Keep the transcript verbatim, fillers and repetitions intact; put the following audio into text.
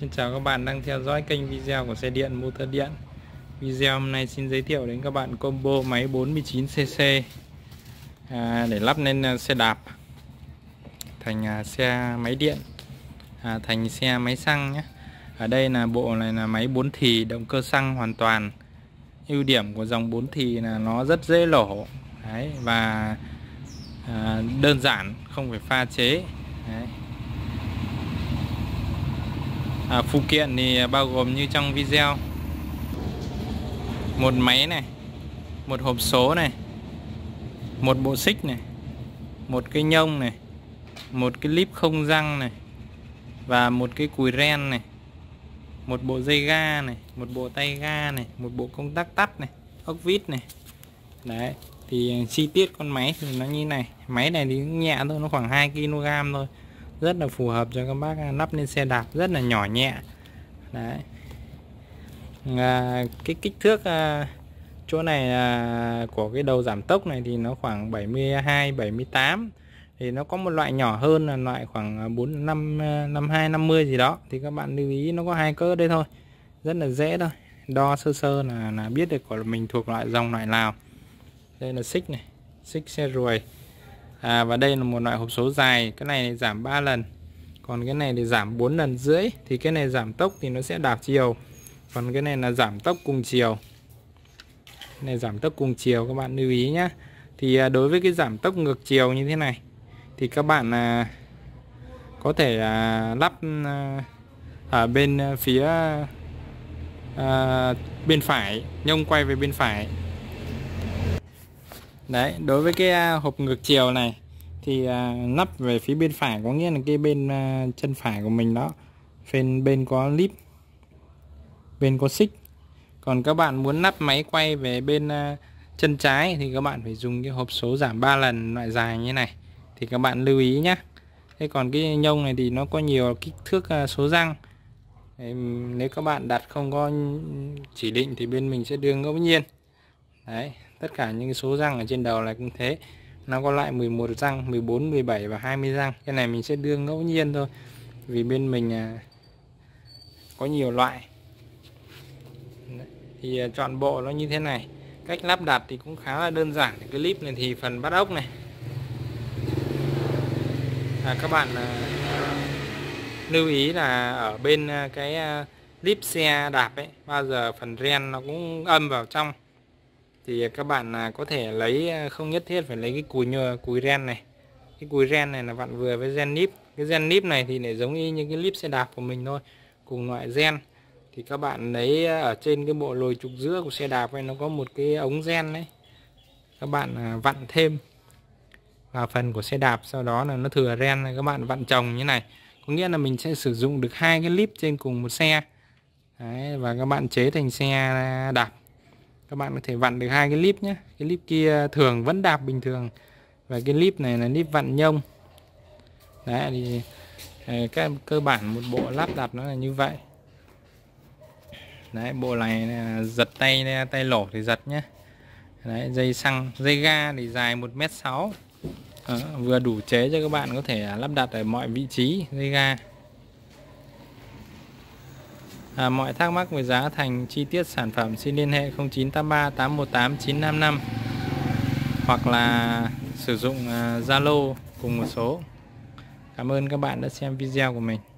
Xin chào các bạn đang theo dõi kênh video của xe điện motor điện. Video hôm nay xin giới thiệu đến các bạn combo máy bốn mươi chín xê xê à, để lắp lên xe đạp thành à, xe máy điện à, thành xe máy xăng nhé. Ở đây là bộ này là máy bốn thì động cơ xăng hoàn toàn. Ưu điểm của dòng bốn thì là nó rất dễ lổ. Đấy, và à, đơn giản, không phải pha chế. Đấy. À, phụ kiện thì bao gồm như trong video: một máy này, một hộp số này, một bộ xích này, một cái nhông này, một cái líp không răng này, và một cái cùi ren này, một bộ dây ga này, một bộ tay ga này, một bộ công tắc tắt này, ốc vít này. Đấy, thì chi tiết con máy thì nó như này. Máy này thì nhẹ thôi, nó khoảng hai ki lô gam thôi, rất là phù hợp cho các bác lắp lên xe đạp, rất là nhỏ nhẹ. Đấy. À, cái kích thước à, chỗ này à, của cái đầu giảm tốc này thì nó khoảng bảy mươi hai, bảy mươi tám. Thì nó có một loại nhỏ hơn là loại khoảng bốn, năm, năm mươi hai, năm mươi gì đó. Thì các bạn lưu ý, nó có hai cỡ đây thôi, rất là dễ thôi. Đo sơ sơ là, là biết được của mình thuộc loại dòng loại nào. Đây là xích này, xích xe ruồi. À, và đây là một loại hộp số dài, cái này giảm ba lần, còn cái này thì giảm bốn lần rưỡi. Thì cái này giảm tốc thì nó sẽ đạp chiều, còn cái này là giảm tốc cùng chiều. Cái này giảm tốc cùng chiều, các bạn lưu ý nhé. Thì đối với cái giảm tốc ngược chiều như thế này thì các bạn à, có thể à, lắp à, ở bên phía à, bên phải, nhông quay về bên phải. Đấy, đối với cái hộp ngược chiều này thì à, nắp về phía bên phải, có nghĩa là cái bên à, chân phải của mình đó, bên bên có líp, bên có xích. Còn các bạn muốn nắp máy quay về bên à, chân trái thì các bạn phải dùng cái hộp số giảm ba lần loại dài như này, thì các bạn lưu ý nhé. Thế còn cái nhông này thì nó có nhiều kích thước à, số răng. Đấy, nếu các bạn đặt không có chỉ định thì bên mình sẽ đưa ngẫu nhiên. Đấy, tất cả những số răng ở trên đầu này cũng thế, nó có loại mười một răng, mười bốn, mười bảy và hai mươi răng. Cái này mình sẽ đưa ngẫu nhiên thôi, vì bên mình à, có nhiều loại. Đấy, thì à, chọn bộ nó như thế này. Cách lắp đặt thì cũng khá là đơn giản. Cái clip này thì phần bắt ốc này à, các bạn à, lưu ý là ở bên à, cái à, clip xe đạp ấy, bao giờ phần ren nó cũng âm vào trong. Thì các bạn có thể lấy, không nhất thiết phải lấy cái cùi nhựa, cùi ren này. Cái cùi ren này là vặn vừa với gen líp. Cái gen líp này thì để giống y như cái líp xe đạp của mình thôi, cùng loại gen. Thì các bạn lấy ở trên cái bộ lồi trục giữa của xe đạp này, nó có một cái ống gen đấy. Các bạn vặn thêm vào phần của xe đạp, sau đó là nó thừa ren này, các bạn vặn chồng như này. Có nghĩa là mình sẽ sử dụng được hai cái líp trên cùng một xe. Đấy, và các bạn chế thành xe đạp. Các bạn có thể vặn được hai cái líp nhé. Cái líp kia thường vẫn đạp bình thường, và cái líp này là líp vặn nhông. Đấy, thì các cơ bản một bộ lắp đặt nó là như vậy. Đấy, bộ này giật tay, tay lổ thì giật nhé. Đấy, dây xăng, dây ga thì dài một mét sáu, vừa đủ chế cho các bạn có thể lắp đặt ở mọi vị trí dây ga. À, mọi thắc mắc về giá thành chi tiết sản phẩm xin liên hệ không chín tám ba, tám một tám, chín năm năm hoặc là sử dụng Zalo uh, cùng một số. Cảm ơn các bạn đã xem video của mình.